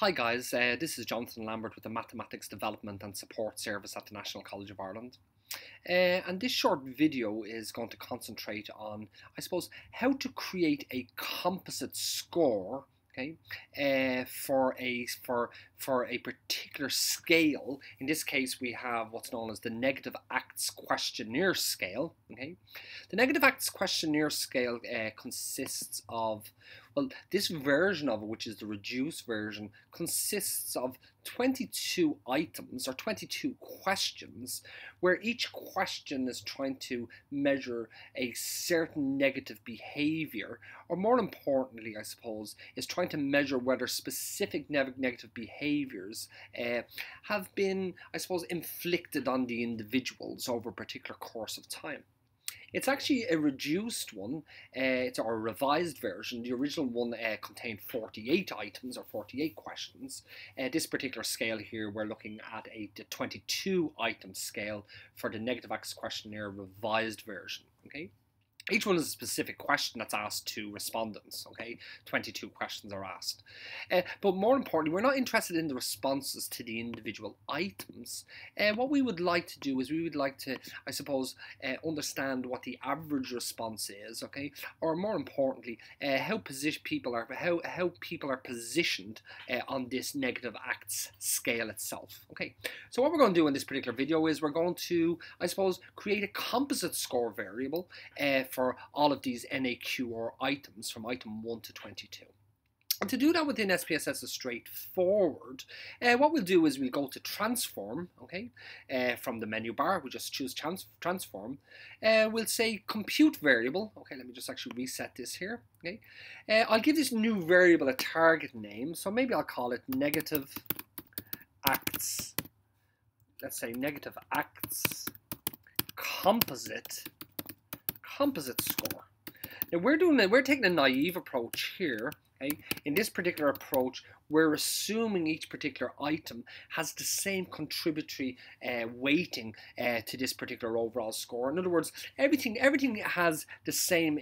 Hi guys, this is Jonathan Lambert with the Mathematics Development and Support Service at the National College of Ireland. And this short video is going to concentrate on, I suppose, how to create a composite score, okay, for a particular scale. In this case, we have what's known as the Negative Acts Questionnaire Scale. Okay, the Negative Acts Questionnaire Scale consists of, well, this version of it, which is the reduced version, consists of 22 items or 22 questions, where each question is trying to measure a certain negative behavior, or more importantly, I suppose, is trying to measure whether specific negative behaviors have been, I suppose, inflicted on the individuals over a particular course of time. It's actually a reduced one, it's our revised version. The original one contained 48 items or 48 questions. This particular scale here, we're looking at the 22 item scale for the Negative Acts Questionnaire revised version. Okay, each one is a specific question that's asked to respondents. Okay, 22 questions are asked. But more importantly, we're not interested in the responses to the individual items. What we would like to do is we would like to, I suppose, understand what the average response is. Okay, or more importantly, how people are positioned on this negative acts scale itself. Okay, so what we're going to do in this particular video is we're going to, I suppose, create a composite score variable for all of these NAQ-R items from item 1 to 22. And to do that within SPSS is straightforward. What we'll do is we'll go to transform, okay, from the menu bar. We just choose transform. We'll say compute variable. Okay, let me just actually reset this here. Okay, I'll give this new variable a target name. So maybe I'll call it negative acts. Let's say negative acts composite score. Now we're taking a naive approach here. Okay? In this particular approach, we're assuming each particular item has the same contributory weighting to this particular overall score. In other words, everything has the same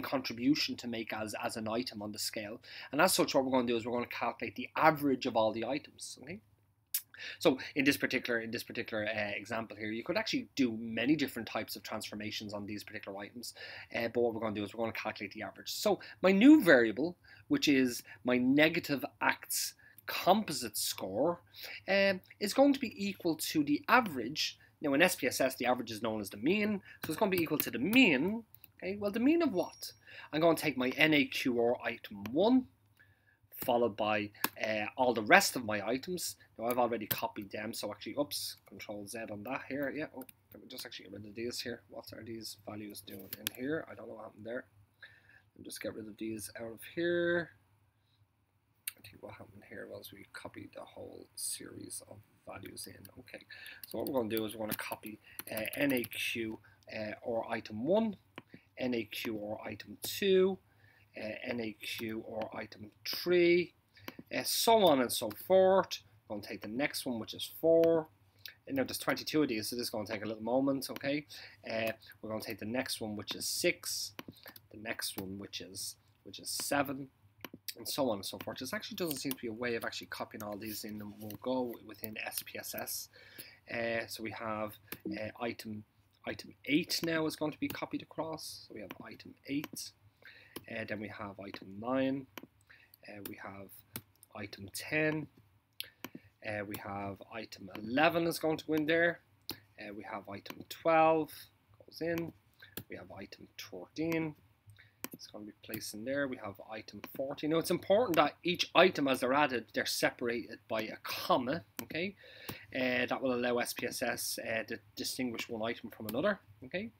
contribution to make as an item on the scale. And as such, what we're going to do is we're going to calculate the average of all the items. Okay? So in this particular example here, you could actually do many different types of transformations on these particular items, but what we're going to do is we're going to calculate the average. So my new variable, which is my negative acts composite score, is going to be equal to the average. Now in SPSS, the average is known as the mean, so it's going to be equal to the mean. Okay, well, the mean of what? I'm going to take my NAQ-R item 1, followed by all the rest of my items. Now I've already copied them, so actually, oops, Control Z on that here. Yeah, oh, let me just actually get rid of these here. What are these values doing in here? I don't know what happened there. Let me just get rid of these out of here. I think what happened here was we copied the whole series of values in. Okay, so what we're going to do is we're going to copy NAQ or item 1, NAQ or item 2, NAQ or item 3, so on and so forth. I'm going to take the next one, which is 4. And now there's 22 of these, so this is going to take a little moment. Okay, we're going to take the next one, which is 6, the next one, which is 7, and so on and so forth. This actually doesn't seem to be a way of actually copying all these in, and we'll go within SPSS. So we have item 8 now is going to be copied across. So we have item 8. Then we have item 9, we have item 10, we have item 11 is going to go in there, we have item 12 goes in, we have item 14, it's going to be placed in there, we have item 14. Now it's important that each item as they're added, they're separated by a comma, okay, that will allow SPSS to distinguish one item from another, okay.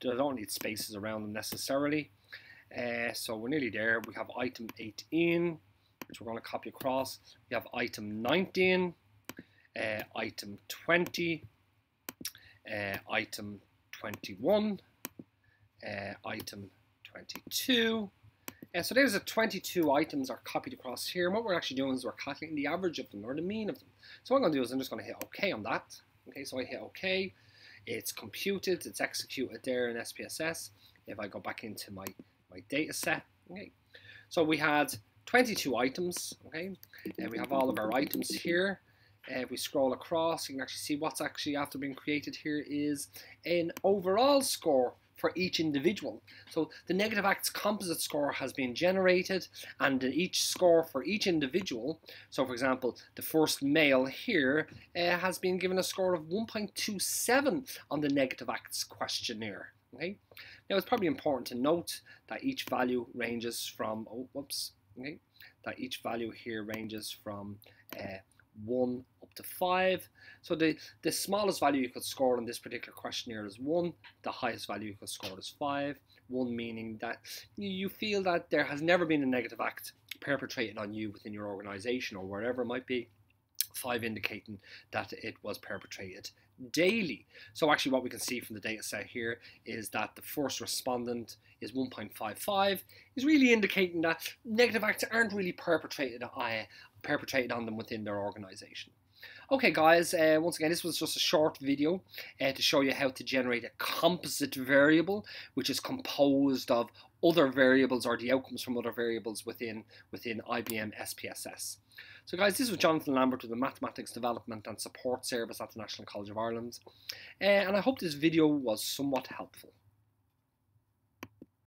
They don't need spaces around them necessarily. So we're nearly there. We have item 18, which we're going to copy across. We have item 19, item 20, item 21, item 22. So there's the 22 items are copied across here. And what we're actually doing is we're calculating the average of them or the mean of them. So what I'm going to do is I'm just going to hit OK on that. Okay, so I hit OK. It's computed. It's executed there in SPSS. If I go back into my data set. Okay, so we had 22 items, okay, and we have all of our items here. If we scroll across, you can actually see what's actually after being created here is an overall score for each individual. So the negative acts composite score has been generated, and each score for each individual, so for example the first male here has been given a score of 1.27 on the negative acts questionnaire. Okay? Now it's probably important to note that each value ranges from, that each value here ranges from 1 up to 5. So the smallest value you could score on this particular questionnaire is 1, the highest value you could score is 5, 1 meaning that you feel that there has never been a negative act perpetrated on you within your organisation or wherever it might be, 5 indicating that it was perpetrated daily. So actually what we can see from the data set here is that the first respondent is 1.55, is really indicating that negative acts aren't really perpetrated on them within their organisation. Okay guys, once again this was just a short video to show you how to generate a composite variable which is composed of other variables or the outcomes from other variables within IBM SPSS. So guys, this was Jonathan Lambert with the Mathematics Development and Support Service at the National College of Ireland, and I hope this video was somewhat helpful.